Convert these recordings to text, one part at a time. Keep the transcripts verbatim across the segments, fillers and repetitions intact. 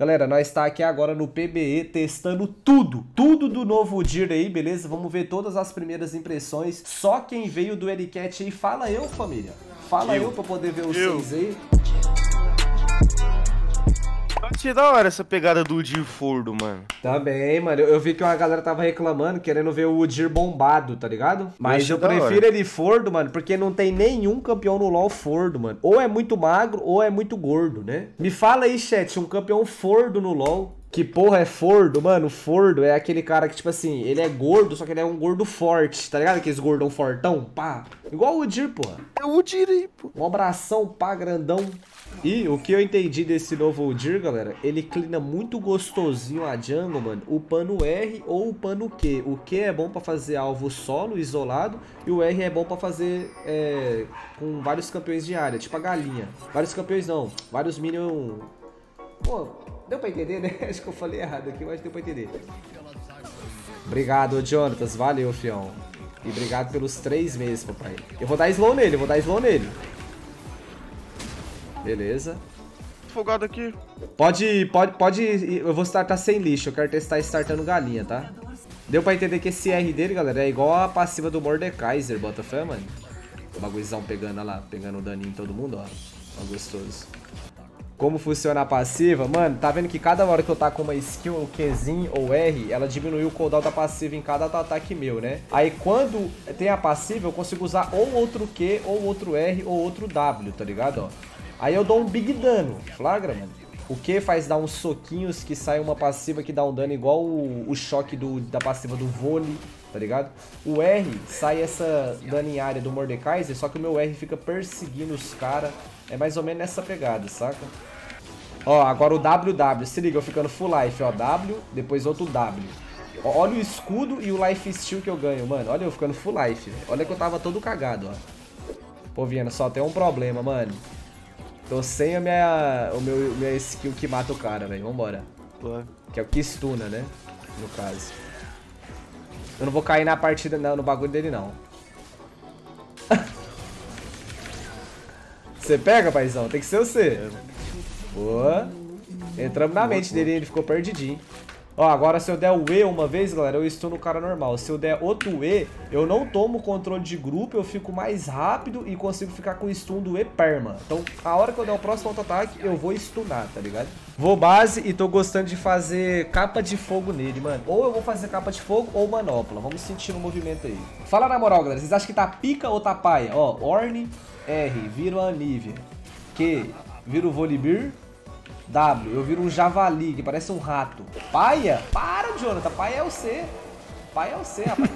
Galera, nós está aqui agora no P B E testando tudo, tudo do novo Dir aí, beleza? Vamos ver todas as primeiras impressões. Só quem veio do Ericat aí, fala eu, família. Fala eu, eu pra poder ver os seis aí. Achei da hora essa pegada do Dir Fordo, mano. Também, mano. Eu, eu vi que uma galera tava reclamando, querendo ver o Dir bombado, tá ligado? Mas eu prefiro ele Fordo, mano, porque não tem nenhum campeão no LoL Fordo, mano. Ou é muito magro, ou é muito gordo, né? Me fala aí, chat, um campeão Fordo no LoL. Que porra é Fordo, mano? Fordo é aquele cara que, tipo assim, ele é gordo, só que ele é um gordo forte, tá ligado? Aqueles gordão fortão, pá. Igual o Dir, porra. É o Dir aí, pô. Um abração, pá, grandão. E o que eu entendi desse novo Dir, galera, ele clina muito gostosinho a jungle, mano, upando R ou upando Q. O Q é bom pra fazer alvo solo, isolado, e o R é bom pra fazer é, com vários campeões de área, tipo a galinha. Vários campeões não, vários minions... Pô, deu pra entender, né? Acho que eu falei errado aqui, mas deu pra entender. Obrigado, Jonatas, valeu, fião. E obrigado pelos três meses, papai. Eu vou dar slow nele, eu vou dar slow nele. Beleza. Folgado aqui. Pode, pode, pode. Eu vou startar sem lixo. Eu quero testar startando galinha, tá? Deu pra entender que esse R dele, galera, é igual a passiva do Mordekaiser, bota fé, mano. O bagulhozão pegando, olha lá, pegando o daninho em todo mundo, ó. Ó, gostoso. Como funciona a passiva? Mano, tá vendo que cada hora que eu tá com uma skill, ou Qzinho, ou R, ela diminuiu o cooldown da passiva em cada ataque meu, né? Aí quando tem a passiva, eu consigo usar ou outro Q, ou outro R, ou outro W, tá ligado, ó? Aí eu dou um big dano, flagra, mano. O Q faz dar uns soquinhos que sai uma passiva que dá um dano igual o, o choque do, da passiva do vôlei, tá ligado? O R sai essa dano em área do Mordekaiser, só que o meu R fica perseguindo os caras. É mais ou menos nessa pegada, saca? Ó, agora o W W, se liga, eu ficando full life, ó, W, depois outro W. Ó, olha o escudo e o life steal que eu ganho, mano. Olha eu ficando full life, velho. Olha que eu tava todo cagado, ó. Pô, Viana, só tem um problema, mano. Tô sem a minha, o meu, minha skill que mata o cara, velho. Vambora. Ué. Que é o que stuna, né? No caso. Eu não vou cair na partida, não, no bagulho dele, não. Você pega, paizão? Tem que ser você. Boa. Entramos na mente dele e ele ficou perdidinho. Ó, agora se eu der o E uma vez, galera, eu estou no cara normal. Se eu der outro E, eu não tomo controle de grupo, eu fico mais rápido e consigo ficar com o stun do E perma. Então, a hora que eu der o próximo auto-ataque, eu vou stunar, tá ligado? Vou base e tô gostando de fazer capa de fogo nele, mano. Ou eu vou fazer capa de fogo ou manopla. Vamos sentir o movimento aí. Fala na moral, galera. Vocês acham que tá pica ou tá paia? Ó, Ornn, R, vira a Nivea. Q, vira o Volibear. W, eu viro um javali, que parece um rato. Paia? Para, Jonathan, paia é o C. Paia é o C, rapaz.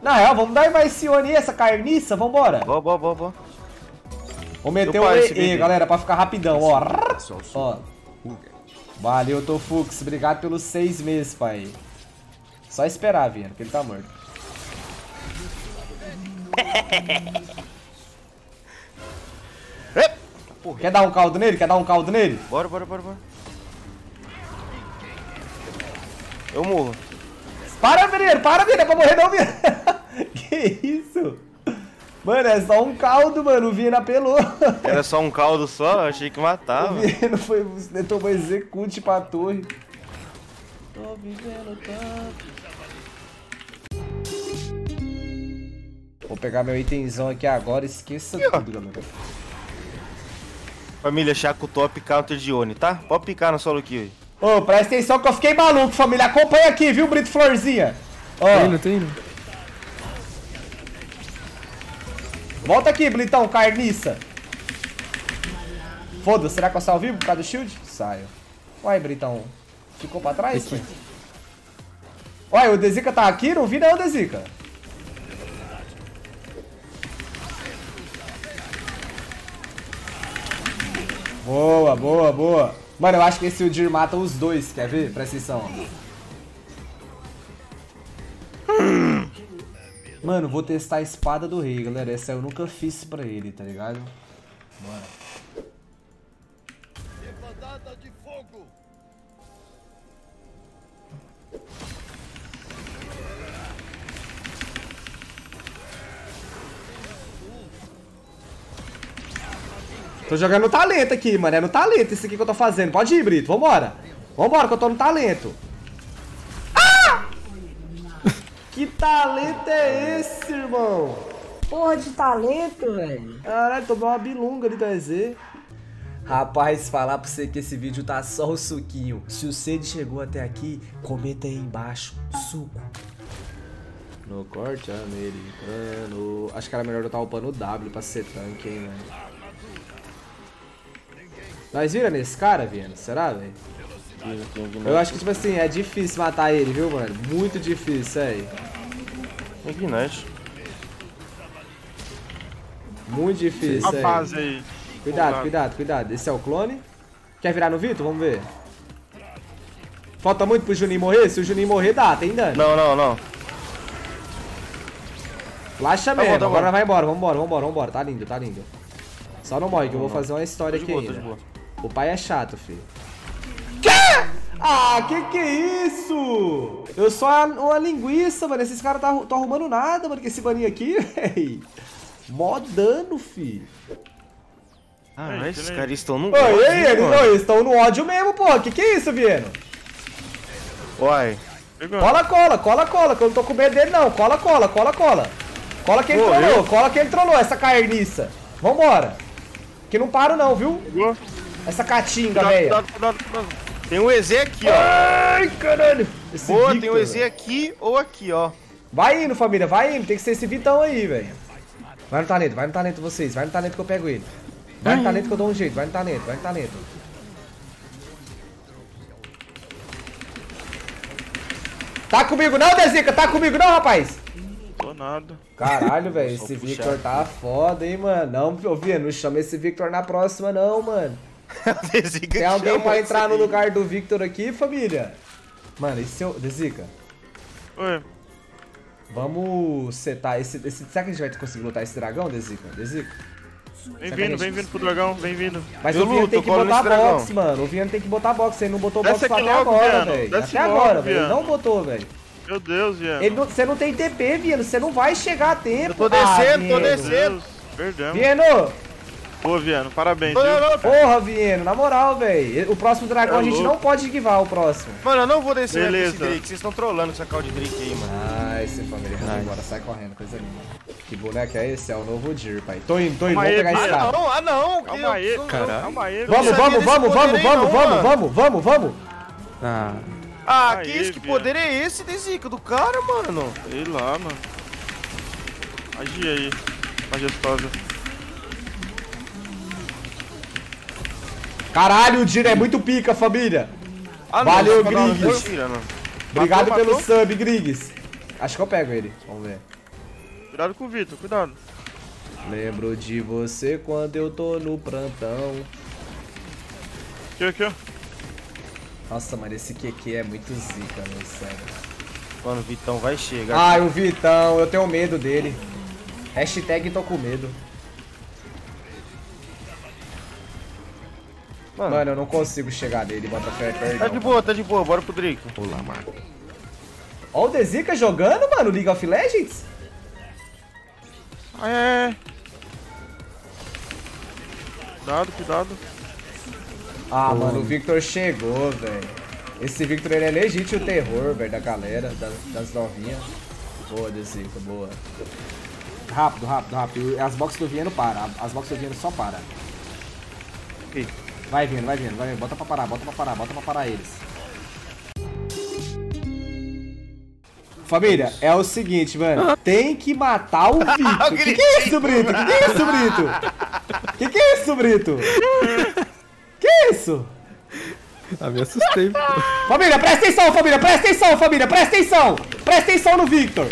Na real, vamos dar mais Sione essa carniça, vambora. Boa, boa, boa, boa. Vou meter o E, galera, pra ficar rapidão, ó. Ó. Valeu, Tofux, obrigado pelos seis meses, pai. Só esperar, Viana, que ele tá morto. Porra. Quer dar um caldo nele? Quer dar um caldo nele? Bora, bora, bora, bora. Eu morro. Para, menino, para, menino, é pra morrer não, menino. Que isso? Mano, é só um caldo, mano, o Viana apelou. Era só um caldo só? Eu achei que matava. O Viana foi, tomou execute pra torre. Tô vivendo tanto. Vou pegar meu itemzão aqui agora, esqueça e tudo, galera. Família, Chaco top counter de Oni, tá? Pode picar no solo kill. Ô, oh, presta atenção que eu fiquei maluco, família. Acompanha aqui, viu, Brito Florzinha? Ó. Tá indo, tá indo. Volta aqui, Blitão, carniça. Foda-se, será que eu salvo vivo por causa do shield? Saio. Uai, Britão. Ficou pra trás? Foi. Olha, o Dezica tá aqui, não vi não, Dezica. Boa, boa, boa. Mano, eu acho que esse Dir mata os dois, quer ver? Presta atenção. Mano, vou testar a espada do rei, galera. Essa eu nunca fiz pra ele, tá ligado? Bora. Levantada de fogo. Tô jogando no talento aqui, mano. É no talento isso aqui que eu tô fazendo. Pode ir, Brito. Vambora. Vambora, que eu tô no talento. Ah! Que talento é esse, irmão? Porra de talento, velho. Caralho, tomei uma bilunga ali do E Z. Rapaz, falar pra você que esse vídeo tá só o suquinho. Se você chegou até aqui, comenta aí embaixo. Suco. No corte americano. Acho que era melhor eu estar upando o W pra ser tanque, hein, velho. Nós vira nesse cara, Viana? Será, velho? Eu acho que, tipo assim, é difícil matar ele, viu, mano? Muito difícil, aí. É Ignite. Muito difícil, aí. Rapaz, aí. Cuidado, cuidado, cuidado. Esse é o clone. Quer virar no Vitor? Vamos ver. Falta muito pro Juninho morrer? Se o Juninho morrer, dá, tem dano. Não, não, não. Laxa mesmo, tá bom, tá bom. Agora vai embora, vambora, vambora, vambora. Tá lindo, tá lindo. Só não morre, que eu vou fazer uma história aqui ainda. O pai é chato, filho. Quê? Ah, que que é isso? Eu sou uma linguiça, mano. Esses caras não estão arrumando nada, mano, que esse baninho aqui, velho. Mó dano, filho. Ah, mas esses caras estão no ódio. Oi, ei, eles, não, eles estão no ódio mesmo, pô. Que que é isso, Viano? Uai. Cola, cola, cola, cola, que eu não tô com medo dele, não. Cola, cola, cola, cola. Cola que ele trollou, cola que ele trollou, essa carniça. Vambora. Que não paro, não, viu? Essa catinga, velho. Tem um E Z aqui, ó. Ai, caralho. Esse boa, Victor, tem um E Z véio. Aqui ou aqui, ó. Vai indo, família, vai indo. Tem que ser esse Vitão aí, velho. Vai no talento, vai no talento vocês. Vai no talento que eu pego ele. Vai no talento que eu dou um jeito. Vai no talento, vai no talento. Tá comigo não, Dezica? Tá comigo não, rapaz? Tô nada. Caralho, velho, esse Victor tá foda, hein, mano. Não, Viano, não chama esse Victor na próxima, não, mano. Tem alguém pra entrar no lugar do Victor aqui, família? Mano, esse é o... Dezica. Oi. Vamos setar esse... esse... Será que a gente vai conseguir lutar esse dragão, Dezica? Dezica? Vem vindo, vem vindo pro dragão, vem vindo. Mas o Viano tem que botar box, mano. O Viano tem que botar box, ele não botou box até agora, velho. Até agora, velho, ele não botou, velho. Meu Deus, Viano. Você não tem T P, Viano. Você não vai chegar a tempo. Eu tô descendo, ah, tô descendo. Perdemos. Viano. Pô, Viano, parabéns. Não, não, não, porra, Viano, na moral, velho. O próximo dragão é a gente não pode esquivar o próximo. Mano, eu não vou descer com esse Drake. Vocês estão trollando essa call de Drake aí, mano. Ah, esse família. Vai embora, sai correndo, coisa linda. Que boneco é esse? É o novo Dir, pai. Tô indo, tô indo. Vamos pegar esse cara. Ah, não, calma aí, cara. Calma aí. Vamos, vamos, vamos, vamos, vamos, vamos, vamos, vamos, vamos. Ah. Ah, aê, que isso? Que poder é esse, Dezica? Do cara, mano? Sei lá, mano. Magia aí, majestosa. Caralho, o Dino é muito pica, família. Ah, não, valeu, Griggs. Obrigado matou, pelo matou. Sub, Griggs. Acho que eu pego ele. Vamos ver. Cuidado com o Vitor, cuidado. Lembro de você quando eu tô no plantão. Aqui, aqui, ó. Nossa, mano, esse Q Q é muito zica, meu, sério. Mano, o Vitão vai chegar. Ai, o Vitão, eu tenho medo dele. Hashtag tô com medo. Mano, mano eu não consigo chegar nele, bota fé, perdão. Tá de boa, tá de boa, bora pro Drake. Olá, Marco. Ó o Dezica jogando, mano, League of Legends? É. Cuidado, cuidado. Ah, mano, o Victor chegou, velho. Esse Victor, ele é legítimo terror, velho, da galera, da, das novinhas. Boa, Dezica, boa. Rápido, rápido, rápido. As boxes do Viano param, as boxes do Viano só param. Ok. Vai vindo, vai vindo, vai vindo. Bota pra parar, bota pra parar, bota pra parar eles. Família, é o seguinte, mano. Tem que matar o Victor. O que, que é isso, Brito? O que, que é isso, Brito? O que, que é isso, Brito? Que isso? Ah, me assustei. Família, presta atenção, família, presta atenção, família, presta atenção! Presta atenção no Victor!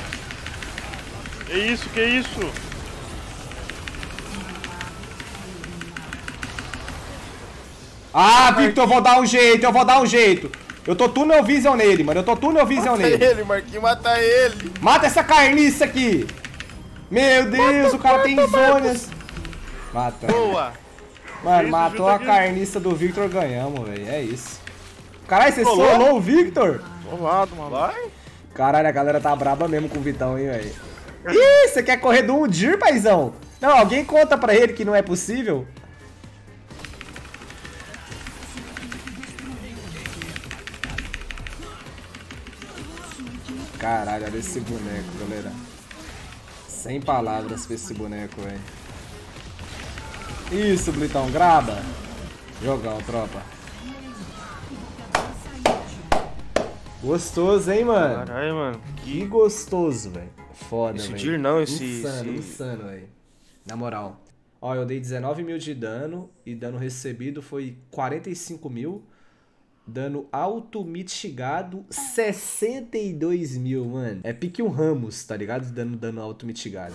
Que isso, que isso? Ah, Victor, eu vou dar um jeito, eu vou dar um jeito. Eu tô tunnel vision nele, mano, eu tô tunnel vision nele. Mata ele, Marquinhos, mata ele. Mata essa carniça aqui. Meu Deus, o cara tem zonas. Mata. Boa. Mano, matou a carniça do Victor, ganhamos, velho. É isso. Caralho, você solou o Victor? Solado, mano. Vai. Caralho, a galera tá braba mesmo com o Vitão, hein, velho. Ih, você quer correr do Udir, paizão? Não, alguém conta pra ele que não é possível. Caralho, olha esse boneco, galera. Sem palavras pra esse boneco, velho. Isso, Blitão, graba. Jogão, tropa. Gostoso, hein, mano? Caralho, mano. Que gostoso, velho. Foda, velho. Esse tiro não, esse... Insano, esse... insano, velho. Na moral. Ó, eu dei dezenove mil de dano e dano recebido foi quarenta e cinco mil. Dano alto mitigado, sessenta e dois mil, mano. É pique o Ramos, tá ligado? Dando dano alto mitigado.